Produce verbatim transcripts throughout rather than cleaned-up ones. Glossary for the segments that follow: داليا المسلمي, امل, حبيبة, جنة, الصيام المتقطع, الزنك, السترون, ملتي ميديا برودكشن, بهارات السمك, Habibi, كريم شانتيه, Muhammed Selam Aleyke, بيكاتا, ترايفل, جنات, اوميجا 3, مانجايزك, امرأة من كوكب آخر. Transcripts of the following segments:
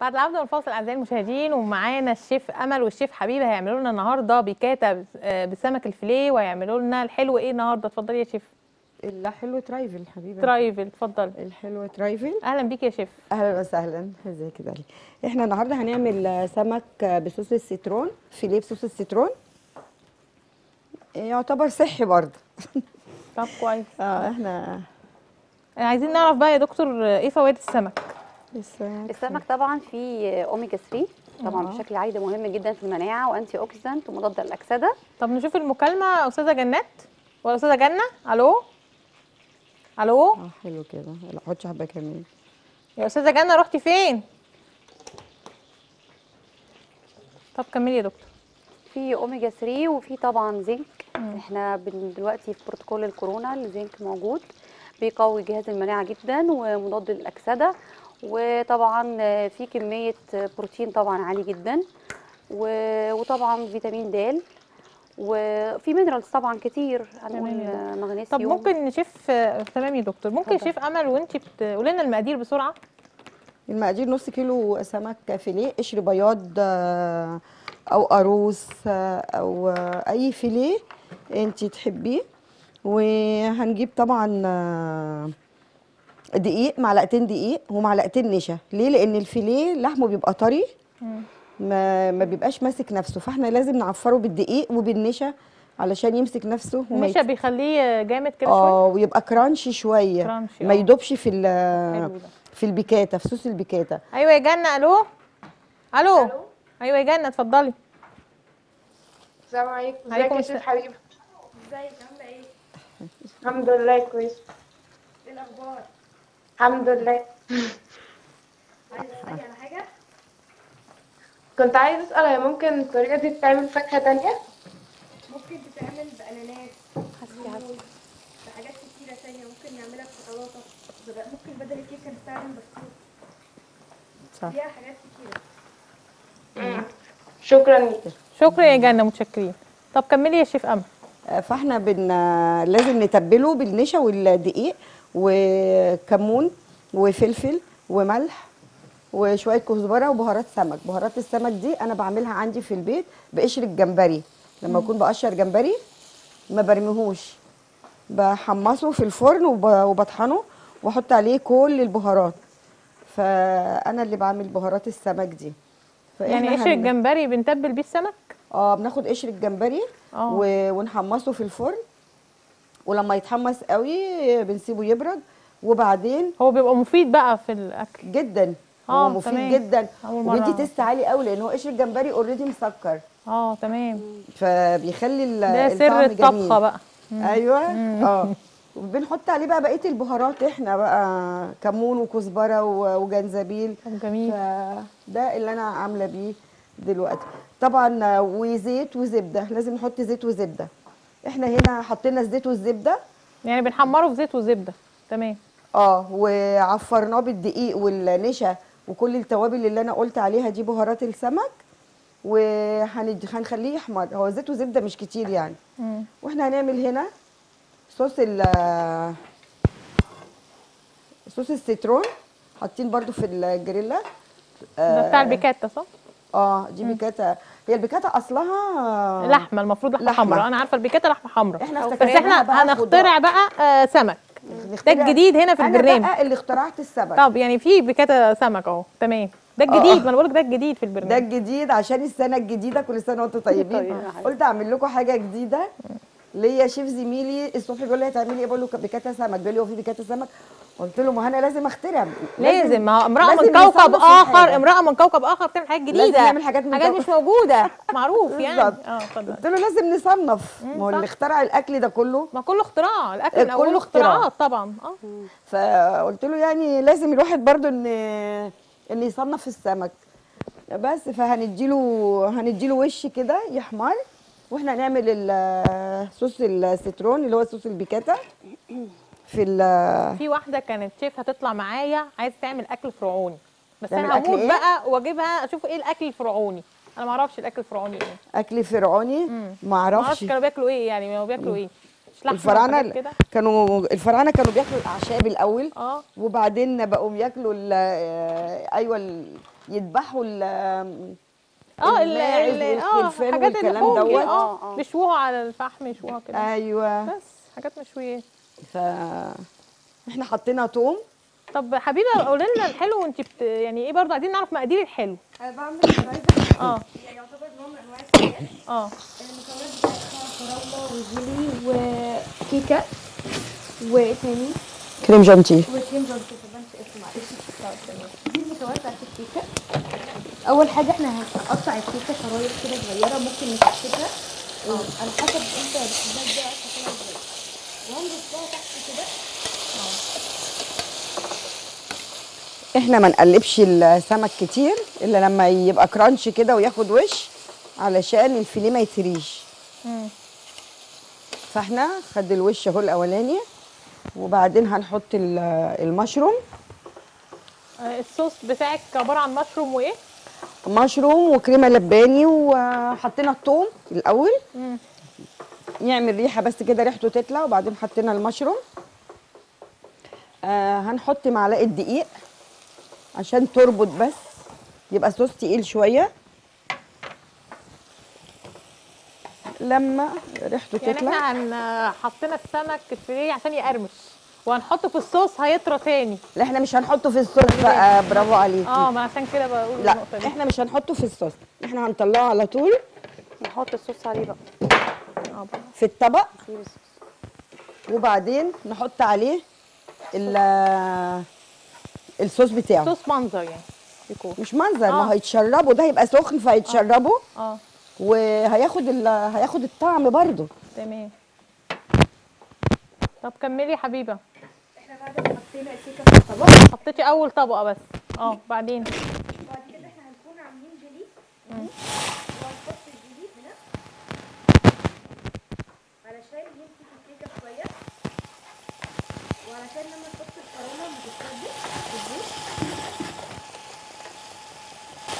بعد العوده والفاصل اعزائي المشاهدين، ومعانا الشيف امل والشيف حبيبه هيعملوا لنا النهارده بيكاتا بالسمك الفيليه، وهيعملوا لنا الحلو ايه النهارده؟ اتفضلي يا شيف. لا حلو ترايفل حبيبه. ترايفل اتفضل. الحلو ترايفل. اهلا بيك يا شيف. اهلا وسهلا. ازيك يا دالي؟ احنا النهارده هنعمل سمك بصوص السترون، فيليه بصوص السترون، يعتبر صحي برضه. طب كويس. اه احنا عايزين نعرف بقى يا دكتور ايه فوائد السمك؟ السمك السمك طبعا فيه اوميجا ثلاثة طبعا بشكل عادي، مهم جدا في المناعه، وانتي اوكسيدنت ومضاد للاكسده. طب نشوف المكالمه. استاذه جنات ولا استاذه جنه؟ الو الو. اه حلو كده. لا حطي حبه كمان يا استاذه جنه. رحتي فين؟ طب كملي يا دكتور. في اوميجا ثلاثة وفي طبعا زنك. مم. احنا دلوقتي في بروتوكول الكورونا الزنك موجود، بيقوي جهاز المناعه جدا ومضاد للاكسده، وطبعا في كميه بروتين طبعا عالي جدا، وطبعا فيتامين د، وفي مينرالز طبعا كتير، هنقول مغنيسيوم. طب ممكن نشوف. تمام يا دكتور. ممكن شيف امل وانت بتقولي لنا المقادير بسرعه؟ المقادير نص كيلو سمك فيليه، قشر بياض او قاروص او اي فيليه انت تحبيه، وهنجيب طبعا دقيق، معلقتين دقيق ومعلقتين نشا. ليه؟ لان الفيليه لحمه بيبقى طري، ما, ما بيبقاش ماسك نفسه، فاحنا لازم نعفره بالدقيق وبالنشا علشان يمسك نفسه. النشا بيخليه جامد كده شويه، اه ويبقى كرانشي شويه، كرانشي ما يدوبش في في البيكاتا، في صوص البيكاتا. ايوه يا جنه. الو الو, ألو. ايوه يا جنه اتفضلي. السلام عليكم. ازيك يا شيف حبيبه؟ ازيك عامله ايه؟ الحمد لله كويس. ايه الاخبار؟ الحمد لله. عايزه اسالك على حاجه؟ كنت عايزه اسال، هي ممكن الطريقه دي تتعمل فاكهه تانيه؟ ممكن تتعمل باناناس، بحاجات كتيره تانيه، ممكن نعملها بشوكولاته، ممكن بدل الكيكه نستخدم بسكوت، صح؟ فيها حاجات كتيره. مم. شكرا ليكي. شكرا يا جنه، متشكرين. طب كملي يا شيف امل. فاحنا بن لازم نتبله بالنشا والدقيق وكمون وفلفل وملح وشويه كزبره وبهارات سمك. بهارات السمك دي انا بعملها عندي في البيت بقشر الجمبري، لما اكون بقشر جمبري ما برميهوش، بحمصه في الفرن وبطحنه واحط عليه كل البهارات، فانا اللي بعمل بهارات السمك دي. يعني قشر الجمبري بنتبل بيه السمك؟ اه بناخد قشر الجمبري و... ونحمصه في الفرن، ولما يتحمص قوي بنسيبه يبرد، وبعدين هو بيبقى مفيد بقى في الاكل جدا. اه مفيد تمام. جدا، وبيدي تيست عالي قوي لان هو قشر الجمبري اوريدي مسكر. اه تمام. فبيخلي الطعم جميل. ده سر الطبخه بقى. مم. ايوه. مم. اه وبنحط عليه بقى بقيه البهارات احنا بقى، كمون وكزبره وجنزبيل. جميل. ده اللي انا عامله بيه دلوقتي طبعا. وزيت وزبده، لازم نحط زيت وزبده. احنا هنا حطينا الزيت والزبده، يعني بنحمره في زيت وزبده. تمام. اه وعفرناه بالدقيق والنشا وكل التوابل اللي انا قلت عليها دي، بهارات السمك، وهنخليه يحمر. هو زيت وزبده مش كتير يعني. مم. واحنا هنعمل هنا صوص ال صوص السترون، حاطين برده في الجريلا. آه ده بتاع البيكاتا صح؟ اه دي بيكاتا. هي البيكاتا اصلها لحمه، المفروض لحمه حمراء. انا عارفه البيكاتا لحمه حمراء، احنا بس احنا هنخترع بقى آه سمك. ده الجديد هنا في البرنامج، انا بقى اللي اخترعت السمك. طب يعني في بيكاتا سمك اهو. تمام. ده الجديد. ما انا بقول لك ده الجديد في البرنامج، ده الجديد عشان السنه الجديده. كل سنه وانتم طيبين. قلت اعمل لكم حاجه جديده. ليا شيف زميلي الصبح بيقول لي هتعملي ايه؟ بقول له بيكاتا سمك. بيقول لي هو في بيكاتا سمك؟ قلت له ما انا لازم اخترع، لازم. ما هو امرأة من كوكب آخر، امرأة من كوكب آخر بتعمل حاجات جديدة، لازم نعمل حاجات من حاجات مش موجودة. معروف يعني. اه اتفضل. قلت له لازم نصنف، ما هو اللي اخترع الأكل ده كله، ما كله اختراع، الأكل من أوله اختراعات طبعا. اه فقلت له يعني لازم الواحد برضه إن إن يصنف السمك بس. فهنديله هنديله وش كده يحمر، واحنا هنعمل صوص السترون اللي هو صوص البيكاتا. في في واحده كانت شيف هتطلع معايا عايز تعمل اكل فرعوني، بس انا هموت إيه؟ بقى واجيبها اشوف ايه الاكل الفرعوني. انا ما اعرفش الاكل الفرعوني ايه. اكل فرعوني ما اعرفش، ما اعرفش كانوا بياكلوا ايه يعني، ما بياكلوا ايه. الفراعنه كانوا الفراعنه كانوا بياكلوا الاعشاب الاول اه وبعدين بقوا ياكلوا ايوه يذبحوا اه اه الحاجات الكلام دوت اه يشوها على الفحم يشوها كده ايوه بس حاجات مشويه. ف احنا حطينا توم. طب حبيبه قولي لنا الحلو وانت بت... يعني ايه برضه عايزين نعرف مقادير الحلو. انا بعمل مانجايزك اه يعتبر نوع من انواع السكاكين اه المكونات بتاعتها فراوله وجيلي وكيكه وايه تاني؟ كريم شانتيه وكريم شانتيه طبعا اسمه معلش دي المكونات بتاعت الكيكه. اول حاجه احنا هنقطع الكيكه شرايح كده صغيره ممكن نكتبها على حسب انت بتحبها ازاي هتحطها ازاي وهنرصها تحت كده. احنا ما نقلبش السمك كتير الا لما يبقى كرانش كده وياخد وش علشان الفيليه ما يتريش. فاحنا خد الوش اهو الاولاني وبعدين هنحط المشروم. الصوص بتاعك عباره عن مشروم وايه؟ مشروم وكريمه لباني وحطينا الثوم الاول مم. يعمل ريحه بس كده ريحته تطلع وبعدين حطينا المشروم. آه هنحط معلقه دقيق عشان تربط بس يبقى صوص تقيل شويه لما ريحته يعني تطلع. يعني احنا حطينا السمك الفيليه عشان يقرمش وهنحطه في الصوص هيطرى تاني. لا احنا مش هنحطه في الصوص بقى. برافو عليكي. اه ما عشان كده بقول لا النقطه دي. لا احنا مش هنحطه في الصوص احنا هنطلعه على طول نحط الصوص عليه بقى في الطبق وبعدين نحط عليه ال الصوص بتاعه. صوص منظر يعني يكون مش منظر آه. ما هيتشربوا ده هيبقى سخن فهيتشربوا اه, آه. وهياخد ال... هياخد الطعم برضه. تمام. طب كملي يا حبيبه. احنا بعد ما حطينا الكيكه في الطبق حطيتي اول طبقه بس اه بعدين بعد كده احنا هنكون عاملين جيلي وهنحط الجيلي هنا علشان يمسك الكيكه شويه وعلشان لما نحط الفراوله متتسبك.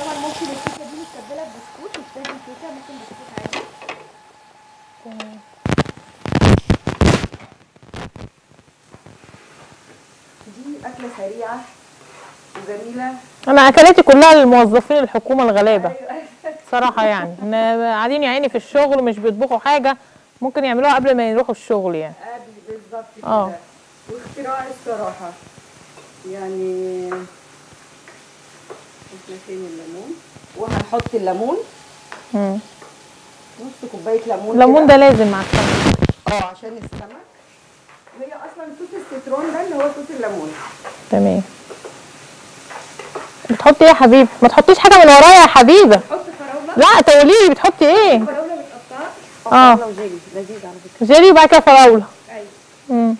طبعا ممكن الكيكه دي متبله ببسكوت وتستخدم كيكه ممكن بسكوت عادي. تمام. دي اكله سريعه وجميله. انا اكلاتي كلها للموظفين الحكومه الغلابه صراحه يعني قاعدين يا عيني في الشغل ومش بيطبخوا حاجه ممكن يعملوها قبل ما يروحوا الشغل يعني. قبل بالظبط كده. اه واختراع الصراحه يعني. احنا فين الليمون وهنحط الليمون امم نص كوبايه ليمون. الليمون ده لازم مع السمك اه عشان السمك هي اصلا صوص السترون ده اللي هو صوص الليمون. تمام. بتحطي ايه يا حبيبه؟ ما تحطيش حاجه من ورايا يا حبيبه. بتحطي فراوله؟ لا تقولي لي بتحطي ايه؟ فراوله متقطعه اه فراوله وجيلي لذيذ على فكره. جيلي وبعد كده فراوله. ايوه. امم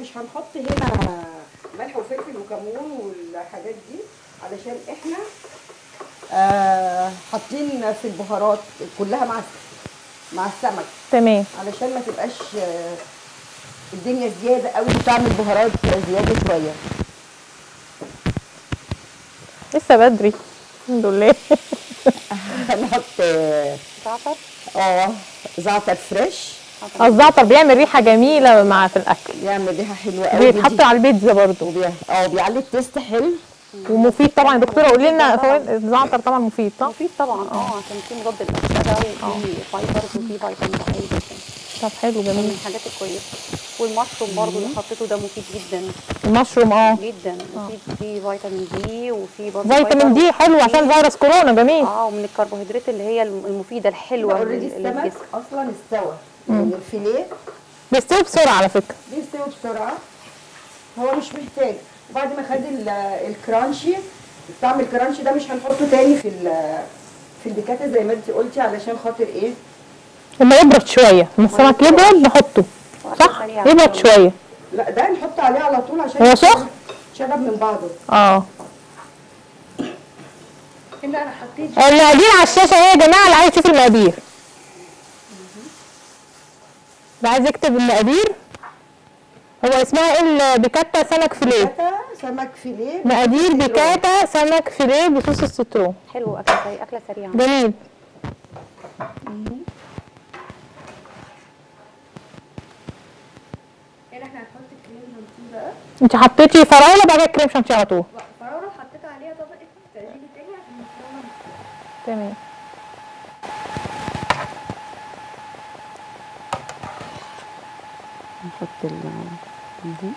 مش هنحط هنا ملح وفلفل وكمون والحاجات دي علشان احنا آه حاطين في البهارات كلها مع مع السمك. تمام. علشان ما تبقاش الدنيا زياده قوي وطعم البهارات زياده شويه. لسه بدري الحمد لله. هنحط زعتر اه زعتر فريش. الزعتر بيعمل ريحه جميله مع في الاكل. بيعمل ريحه حلوه قوي بيتحط على البيتزا برضه اه بيعلي التيست حلو ومفيد طبعا. دكتوره قولي لنا فوائد الزعتر. طبعا مفيد صح؟ مفيد طبعا اه عشان فيه مضاد الاكسده وفيه فايبرز وفيه فيتامين اي. طب حلو جميل من الحاجات الكويسه. والمشروم برضه اللي حطيته ده مفيد جدا. المشروم اه جدا مفيد فيه فيتامين دي وفيه برضه فيتامين دي حلو عشان فيروس كورونا. جميل اه ومن الكربوهيدرات اللي هي المفيده الحلوه للجسم. اصلا استوى يعني الفيليه بيستوي بسرعه على فكره. بيستوي بسرعه هو مش محتاج. وبعد ما خد الكرانشي الطعم الكرانشي ده مش هنحطه تاني في في البيكاتا زي ما انت قلتي علشان خاطر ايه لما يبرد شويه لما السمك يبرد نحطه صح يبرد شويه. لا ده نحطه عليه على طول عشان هو سخن يشرب من بعضه اه. هنا انا حطيت المقادير على الشاشه اهي يا جماعه اللي عايز يشوف المقادير عايز يكتب المقادير. هو اسمها ايه البيكاتا سمك فيليه؟ بيكاتا سمك فيليه مقادير بيكاتا، سمك فيليه بصوص السترون. حلو، اكله سريعه، اكله سريعه جميل. هنا احنا هنحط كريم شانتيه بقى. انت حطيتي فراوله بقى كريم شانتيه على طول؟ فراوله وحطيت عليها طبقه تقليل تاني عشان نستوعب. تمام. نحط ال دي.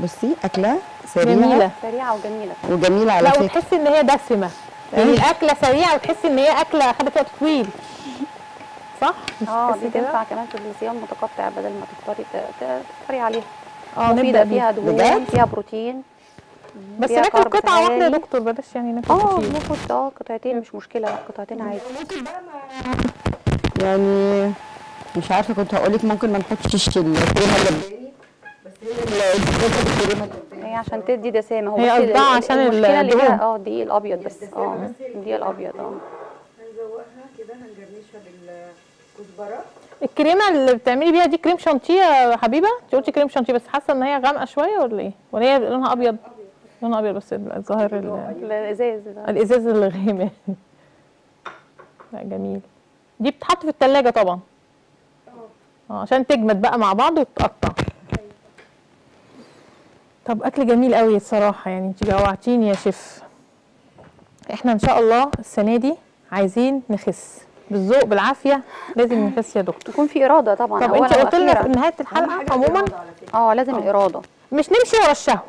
بصي اكله سريعه جميله، سريعه وجميله وجميله على فكره. لا وتحسي ان هي دسمه، يعني الاكله سريعه وتحسي ان هي اكله خدت وقت طويل، صح؟ اه دي تنفع كمان في الصيام المتقطع، بدل ما تفطري تفطري عليها. اه مفيده، فيها دهون، فيها بروتين. بس ناكل قطعه واحده يا دكتور، بلاش يعني ناكل كتير. اه ناخد اه قطعتين مش مشكله، قطعتين عادي. ممكن بقى ما يعني مش عارفه كنت هقول لك ممكن ما نحطش الكريمه اللباني، بس هي الكريمه اللباني هي عشان تدي دسامه. هو هي قصدها عشان الدقيق، اه الدقيق الابيض بس. اه الدقيق الابيض اه هنزوقها كده، هنجرنشها بالكزبره. الكريمه اللي بتعملي بيها دي كريم شانتيه يا حبيبه؟ انت قلتي كريم شانتيه بس حاسه ان هي غامقه شويه ولا ايه؟ ولا هي لونها ابيض؟ لونها ابيض بس الظاهر الازاز ده الازاز اللي غامق. لا جميل، دي بتتحط في الثلاجه طبعا عشان تجمد بقى مع بعض وتتقطع. طب اكل جميل قوي الصراحه، يعني انت جوعتيني يا شيف. احنا ان شاء الله السنه دي عايزين نخس بالذوق بالعافيه، لازم نخس يا دكتور، يكون في اراده طبعا. طب انت قلت لنا في نهايه الحلقه عموما اه لازم الاراده، مش نمشي ورا الشهوه،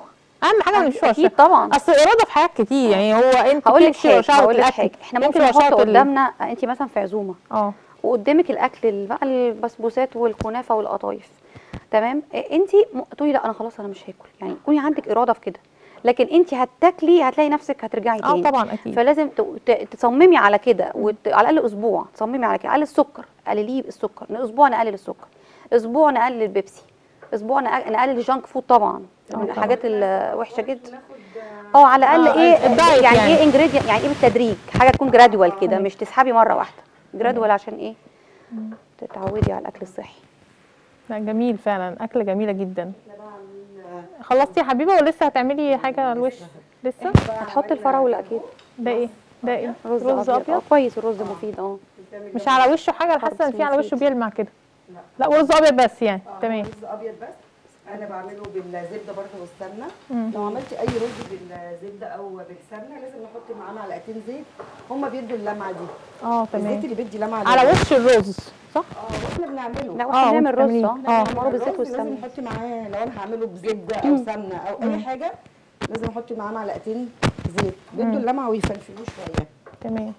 اهم حاجه ما نمشيش ورا الشهوه اكيد طبعا. اصل الاراده في حاجات كتير، يعني هو انت بتمشي ورا شهوه الاكل. احنا ممكن نحط قدامنا انت مثلا في عزومه اه وقدامك الاكل بقى، البسبوسات والكنافه والقطايف، تمام؟ انت تقولي لا انا خلاص انا مش هاكل، يعني يكوني عندك اراده في كده. لكن انت هتاكلي هتلاقي نفسك هترجعي تاني. اه طبعا اكيد. فلازم تصممي على كده، وعلى الاقل اسبوع تصممي على كده. على السكر قلليه، السكر اسبوع نقلل السكر، اسبوع نقلل البيبسي، اسبوع نقلل الجانك فود طبعا من الحاجات الوحشه جدا. اه على الاقل ايه يعني, يعني ايه انجريدينت، يعني ايه بالتدريج، حاجه تكون جرادوال كده، مش تسحبي مره واحده. جرادوال عشان ايه؟ تتعودي على الاكل الصحي. لا جميل فعلا، اكله جميله جدا. خلصتي يا حبيبه ولسه هتعملي حاجه على الوش؟ لسه هتحطي الفراوله اكيد. ده ايه؟ ده ايه؟ رز, رز ابيض. كويس، الرز مفيد اه مش على وشه حاجه، حاسه ان في على وشه بيلمع كده. لا ورز ابيض بس يعني. تمام، رز ابيض بس. انا بعمله بالزبده برده والسمنه. لو عملتي اي رز بالزبده او بالسمنه لازم نحط معاه معلقتين زيت، هما بيدوا اللمعه دي. اه تمام، الزيت اللي بيدي لمعه على وش الرز، صح؟ اه واحنا بنعمله لا واحنا بنعمل رز اه بنعمله بالزيت والسمنه، لازم نحط معاه. لو انا هعمله بزبده او سمنه او اي حاجه لازم احط معاه معلقتين زيت بيدوا اللمعه ويفلفلوه شويه. تمام،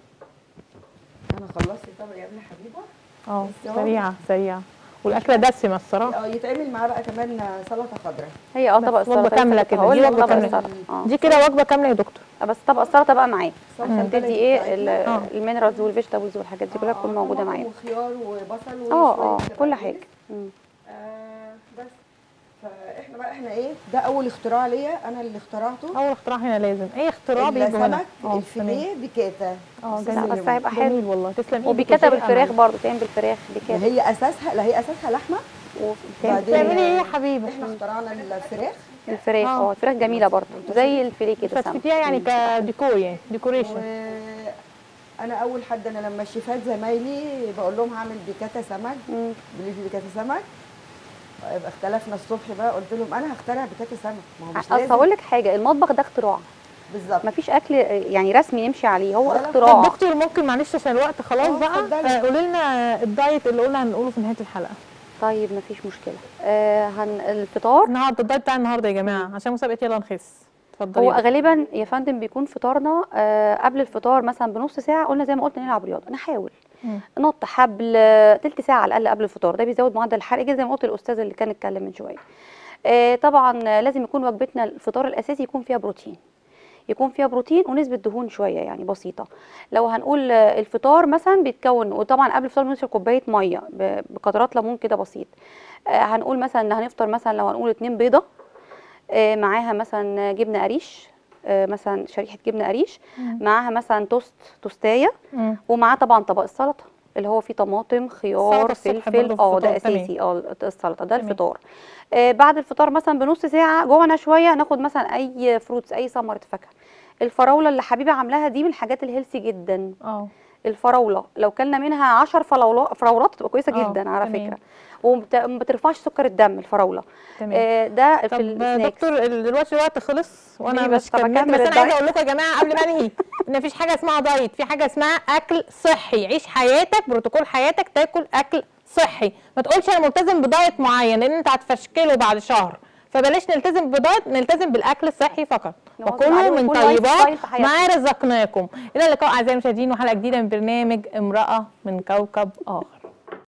انا خلصت طبق يا ابن حبيبه. اه سريعه سريعه، والاكله دسمه الصراحه. اه يتعمل معاه بقى كمان سلطه خضراء. هي اه طبق السلطه وجبه كامله كده، دي وجبه كامله دي كده وجبه كامله يا دكتور. بس طبق السلطه بقى معاه عشان تدي ايه المينرالز والفيجيتابلز والحاجات دي كلها تكون موجوده معاه، وخيار وبصل وشويه اه اه كل حاجه. آه بس فاحنا بقى احنا ايه، ده اول اختراع ليا، انا اللي اخترعته. اول اختراع هنا لازم ايه اختراع بيجي هنا الفيليه بيكاتا. اه بس هيبقى حلو والله. تسلمي. وبيكاتا بالفراخ برضه، تعمل بالفراخ بيكاتا. هي اساسها لا هي اساسها لحمه وبعدين تعملي ايه يا حبيبه؟ احنا اخترعنا الفراخ. الفراخ اه الفراخ جميله برضه زي الفيليه كده، بتفتيها يعني كديكور، يعني ديكوريشن. انا اول حد، انا لما الشيفات زمايلي بقول لهم هعمل بيكاتا سمك، بيكاتا سمك اختلفنا الصبح بقى، قلت لهم انا هخترع بيكاتا سمك. ما هو مش لازم، اصل هقول لك حاجه، المطبخ ده اختراع بالظبط، مفيش اكل يعني رسمي نمشي عليه، هو اختراع. دكتور ممكن معلش عشان الوقت خلاص بقى قولي لنا الدايت اللي قلنا هنقوله في نهايه الحلقه. طيب مفيش مشكله. آه هن الفطار النهارده، الدايت بتاع النهارده يا جماعه عشان مسابقه يلا نخس. اتفضلي. هو غالبا يا فندم بيكون فطارنا آه قبل الفطار مثلا بنص ساعه، قلنا زي ما قلت نلعب رياضه، نحاول نط حبل تلت ساعه على الاقل قبل الفطار، ده بيزود معدل الحرق جدا زي ما قلت الاستاذ اللي كان اتكلم من شويه. آه طبعا لازم يكون وجبتنا الفطار الاساسي يكون فيها بروتين، يكون فيها بروتين ونسبه دهون شويه يعني بسيطه. لو هنقول الفطار مثلا بيتكون، وطبعا قبل الفطار بنشرب كوبايه ميه بقطرات ليمون كده بسيط. آه هنقول مثلا ان هنفطر مثلا لو هنقول اتنين بيضه آه معاها مثلا جبنه قريش، آه مثلا شريحه جبنه قريش، معاها مثلا توست توستايه، ومعاه طبعا طبق السلطه. اللي هو فيه طماطم، خيار، فلفل. اه ده اساسي. اه السلطه ده الفطار. آه بعد الفطار مثلا بنص ساعه جوعنا شويه ناخد مثلا اي فروتس، اي ثمره فاكهه. الفراوله اللي حبيبه عاملاها دي من الحاجات الهيلثي جدا. اه الفراوله لو كلنا منها عشر فراولات تبقى كويسه جدا على فكره، وما بترفعش سكر الدم الفراوله. آه ده في السناكس. دكتور دلوقتي الوقت خلص وانا مش كملت، بس انا عايزه اقول لكم يا جماعه قبل ما انهي ان مفيش حاجه اسمها دايت، في حاجه اسمها اكل صحي. عيش حياتك، بروتوكول حياتك، تاكل اكل صحي. ما تقولش انا ملتزم بدايت معين لان انت هتفشكله بعد شهر، فبلاش نلتزم بدايت، نلتزم بالاكل الصحي فقط. وكلوا من طيبات ما رزقناكم. الى اللقاء اعزائي المشاهدين وحلقه جديده من برنامج امرأة من كوكب آخر.